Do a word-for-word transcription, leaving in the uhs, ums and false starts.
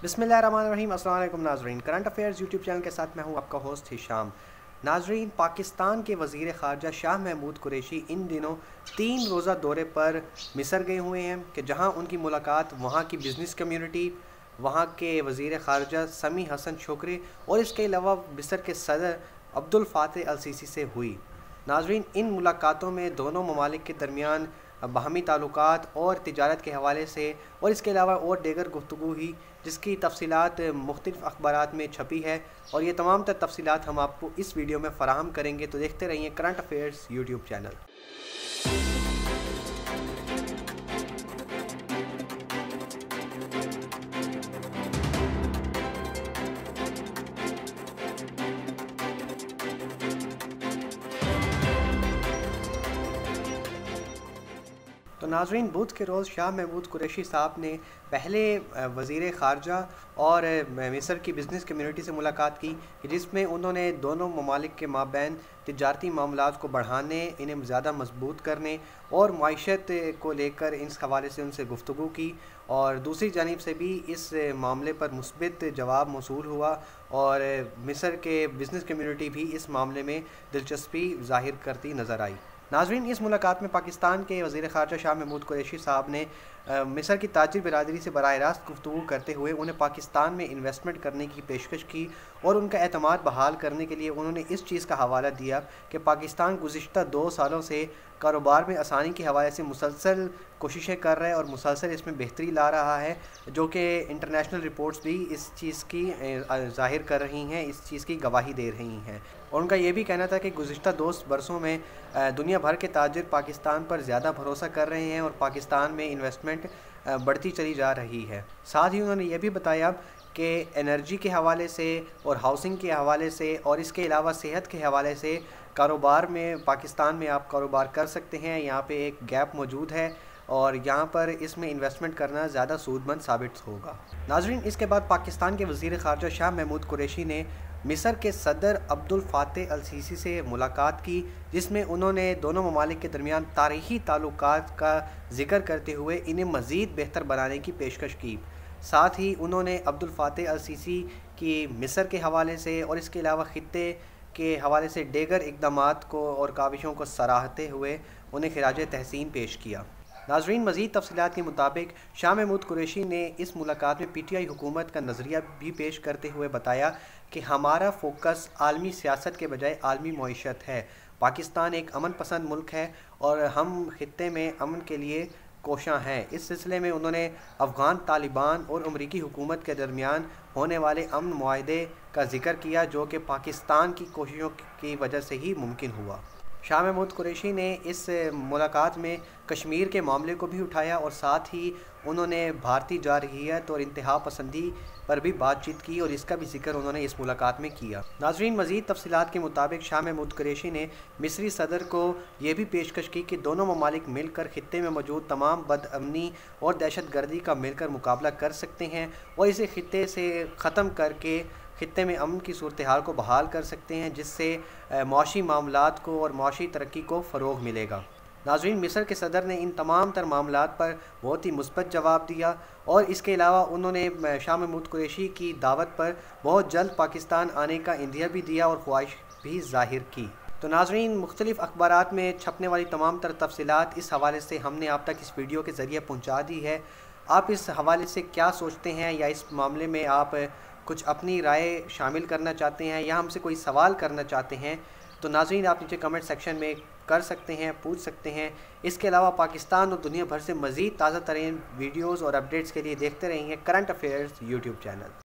बिस्मिल्लाहिर्रहमानिर्रहीम। अस्सलाम वालेकुम नाजरीन, करंट अफ़ेयर्स यूट्यूब चैनल के साथ मैं हूं आपका होस्ट हिशाम नाजरीन। पाकिस्तान के वज़ीर ख़ारजा शाह महमूद कुरेशी इन दिनों तीन रोज़ा दौरे पर मिस्र गए हुए हैं कि जहां उनकी मुलाकात वहां की बिज़नेस कम्यूनिटी, वहां के वज़ीर ख़ारजा समी हसन शोकरी और इसके अलावा मिस्र के सदर अब्दुल फ़त्ताह अल-सीसी से हुई। नाजरीन, इन मुलाकातों में दोनों ममालिक के दरमियान बाहमी ताल्लुकात और तिजारत के हवाले से और इसके अलावा और दीगर गुफ्तगू हुई, जिसकी तफसीलात मुख्तलिफ अखबारात में छपी है और ये तमाम तर तफसीलात हम आपको इस वीडियो में फ़राहम करेंगे। तो देखते रहिए करंट अफ़ेयर्स यूट्यूब चैनल। तो नाजरीन, बुध के रोज़ शाह महमूद कुरेशी साहब ने पहले वज़ीर ख़ारजा और मिस्र की बिज़नेस कम्यूनिटी से मुलाकात की, जिसमें उन्होंने दोनों ममालिक के माबैन तिजारती मामलात को बढ़ाने, इन्हें ज़्यादा मजबूत करने और माइशत को लेकर इस हवाले से उनसे गुफ्तगू की। और दूसरी जानिब से भी इस मामले पर मुस्बित जवाब मौसूल हुआ और मिस्र के बिज़नेस कम्यूनिटी भी इस मामले में दिलचस्पी ज़ाहिर करती नज़र आई। नाजरीन, इस मुलाकात में पाकिस्तान के वज़ीर ख़ारजा शाह महमूद कुरैशी साहब ने मिस्र की ताजिर बिरादरी से बराह रास्त गुफ्तगू करते हुए उन्हें पाकिस्तान में इन्वेस्टमेंट करने की पेशकश की और उनका एतमाद बहाल करने के लिए उन्होंने इस चीज़ का हवाला दिया कि पाकिस्तान गुज़िश्ता दो सालों से कारोबार में आसानी के हवाले से मुसलसल कोशिशें कर रहा है और मुसलसल इसमें बेहतरी ला रहा है, जो कि इंटरनेशनल रिपोर्ट्स भी इस चीज़ की जाहिर कर रही हैं, इस चीज़ की गवाही दे रही हैं। और उनका ये भी कहना था कि गुज़िश्ता दो बरसों में दुनिया भर के ताजिर पाकिस्तान पर ज़्यादा भरोसा कर रहे हैं और पाकिस्तान में इन्वेस्टमेंट बढ़ती चली जा रही है। साथ ही उन्होंने ये भी बताया कि एनर्जी के हवाले से और हाउसिंग के हवाले से और इसके अलावा सेहत के हवाले से कारोबार में पाकिस्तान में आप कारोबार कर सकते हैं, यहाँ पे एक गैप मौजूद है और यहाँ पर इसमें इन्वेस्टमेंट करना ज़्यादा सूदमंद साबित होगा। नाजरीन, इसके बाद पाकिस्तान के वज़ीर ख़ारजा शाह महमूद कुरैशी ने मिस्र के सदर अब्दुल फ़त्ताह अल-सीसी से मुलाकात की, जिसमें उन्होंने दोनों ममालिक के दरमियान तारीख़ी ताल्लुकात का जिक्र करते हुए इन्हें मज़ीद बेहतर बनाने की पेशकश की। साथ ही उन्होंने अब्दुल फ़त्ताह अल-सीसी की मिस्र के हवाले से और इसके अलावा ख़ित्ते के हवाले से दीगर इक़दामात को और काविशों को सराहते हुए उन्हें खिराज तहसीन पेश किया। नाजरीन, मज़ीद तफसीलात के मुताबिक शाह महमूद कुरैशी ने इस मुलाकात में पी टी आई हुकूमत का नज़रिया भी पेश करते हुए बताया कि हमारा फोकस आलमी सियासत के बजाय आलमी मईशत है। पाकिस्तान एक अमन पसंद मुल्क है और हम खित्ते में अमन के लिए कोशां हैं। इस सिलसिले में उन्होंने अफ़गान तालिबान और अमरीकी हुकूमत के दरमियान होने वाले अमन मुआहदे का जिक्र किया, जो कि पाकिस्तान की कोशिशों की वजह से ही मुमकिन हुआ। शाह महमूद कुरैशी ने इस मुलाकात में कश्मीर के मामले को भी उठाया और साथ ही उन्होंने भारतीय जारहियत और इंतहा पसंदी पर भी बातचीत की और इसका भी जिक्र उन्होंने इस मुलाकात में किया। नाजरीन, मज़ीद तफसीलात के मुताबिक शाह महमूद कुरैशी ने मिस्री सदर को यह भी पेशकश की कि दोनों ममालिक मिलकर खित्ते में मौजूद तमाम बदअमनी और दहशत गर्दी का मिलकर मुकाबला कर सकते हैं और इसे खित्ते से ख़त्म करके खित्ते में अमन की सूरत हाल को बहाल कर सकते हैं, जिससे माशी मामलात को और माशी तरक्की को फ़रोग मिलेगा। नाजरीन, मिस्र के सदर ने इन तमाम तर मामलात पर बहुत ही मुस्बत जवाब दिया और इसके अलावा उन्होंने शाह महमूद कुरैशी की दावत पर बहुत जल्द पाकिस्तान आने का इंदिया भी दिया और ख्वाहिश भी जाहिर की। तो नाजरीन, मुख्तलिफ अखबारात में छपने वाली तमाम तर तफसीलात इस हवाले से हमने आप तक इस वीडियो के ज़रिए पहुँचा दी है। आप इस हवाले से क्या सोचते हैं या इस मामले में आप कुछ अपनी राय शामिल करना चाहते हैं या हमसे कोई सवाल करना चाहते हैं, तो नाजरीन आप नीचे कमेंट सेक्शन में कर सकते हैं, पूछ सकते हैं। इसके अलावा पाकिस्तान और दुनिया भर से मज़ीद ताज़ा तरीन वीडियोज़ और अपडेट्स के लिए देखते रहिए करंट अफ़ेयर्स यूट्यूब चैनल।